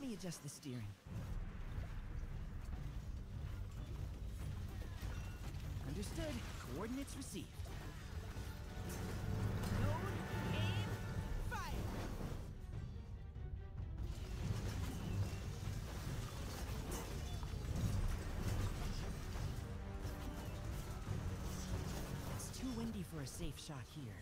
Let me adjust the steering. Understood. Coordinates received. Zone, aim, fire! It's too windy for a safe shot here.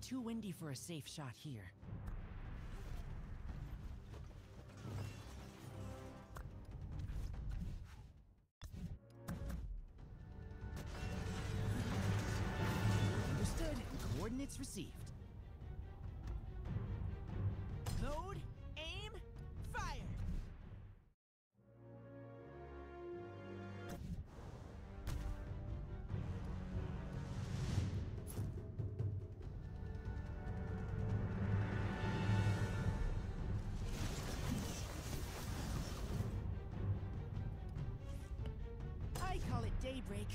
too windy for a safe shot here. Understood. Coordinates received. Load, aim, fire! I call it daybreak,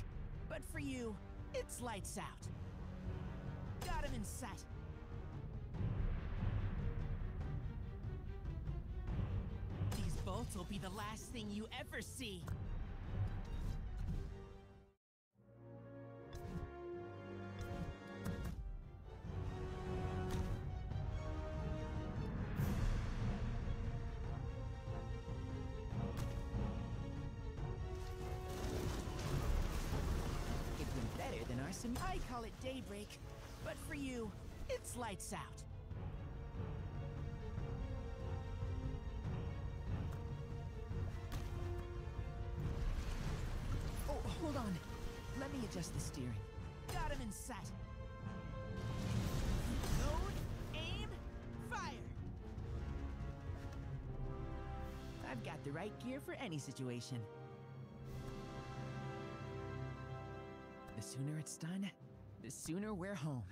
but for you, it's lights out. Got him in sight. Bolts will be the last thing you ever see. It went better than our sim. I call it daybreak, but for you, it's lights out. Hold on. Let me adjust the steering. Got him in sight. Load, aim, fire! I've got the right gear for any situation. The sooner it's done, the sooner we're home.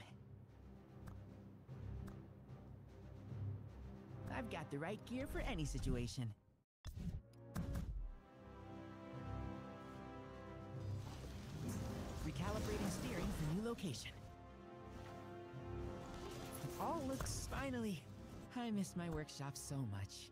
I've got the right gear for any situation. Recalibrating steering for new location. It all looks finally. I miss my workshop so much.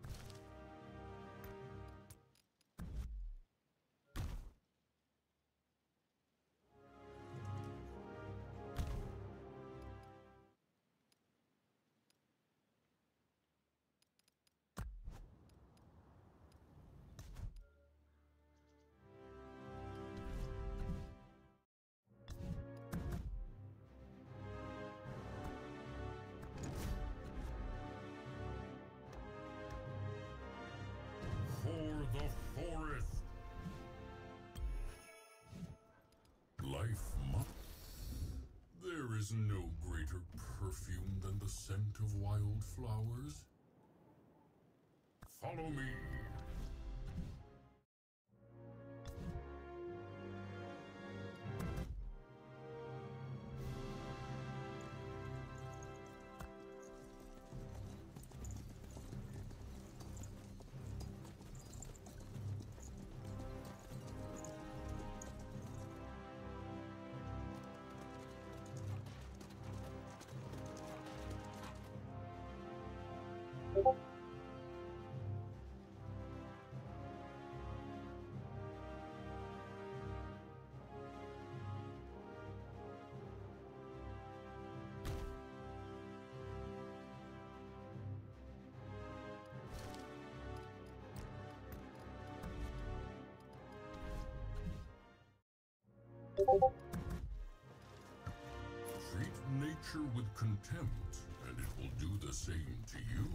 The forest. Life must. There is no greater perfume than the scent of wild flowers. Follow me. Treat nature with contempt, and it will do the same to you.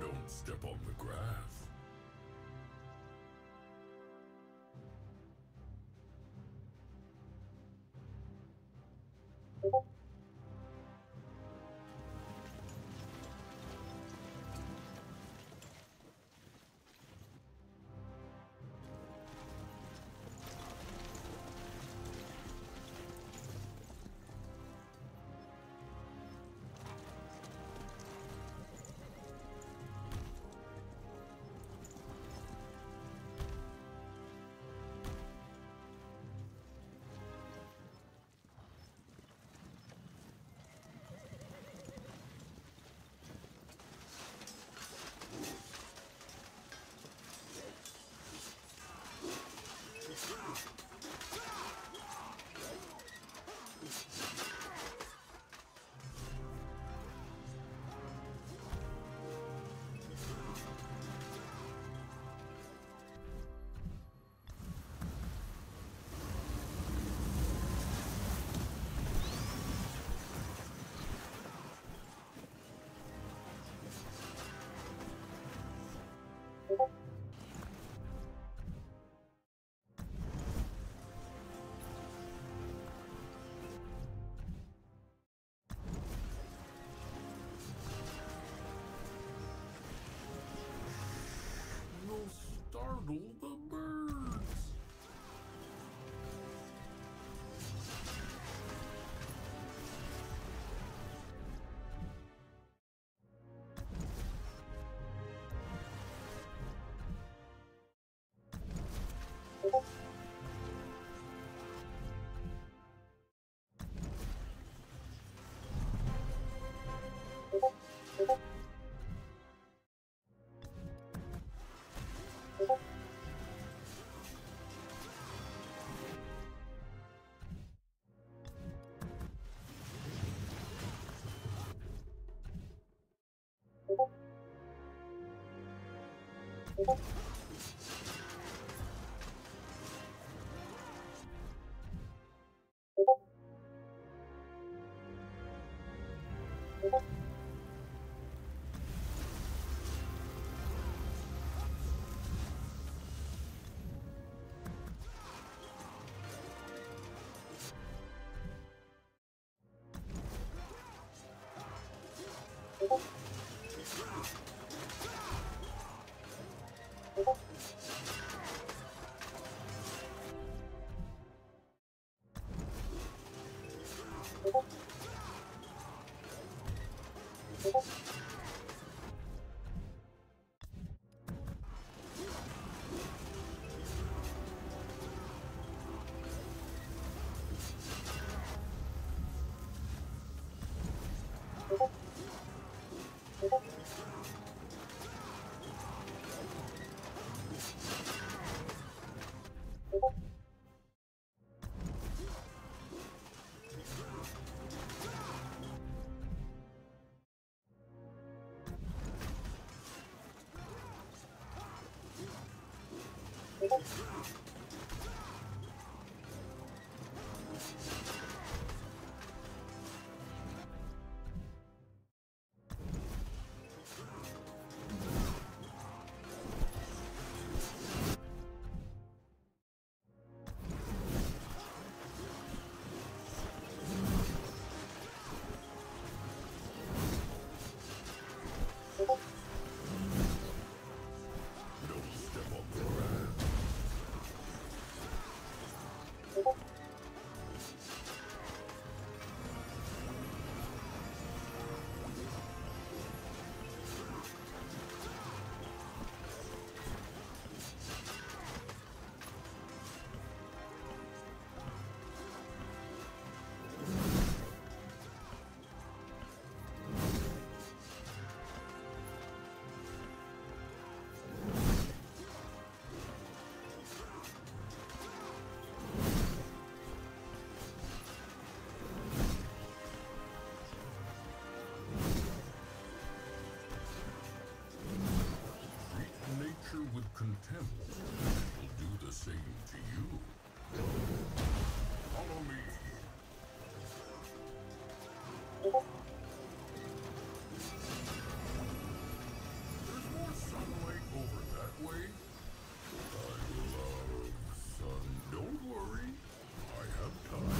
Don't step on the grass. startle the birds. With contempt, it'll do the same to you. Follow me. There's more sunlight over that way. I love sun. Don't worry, I have time.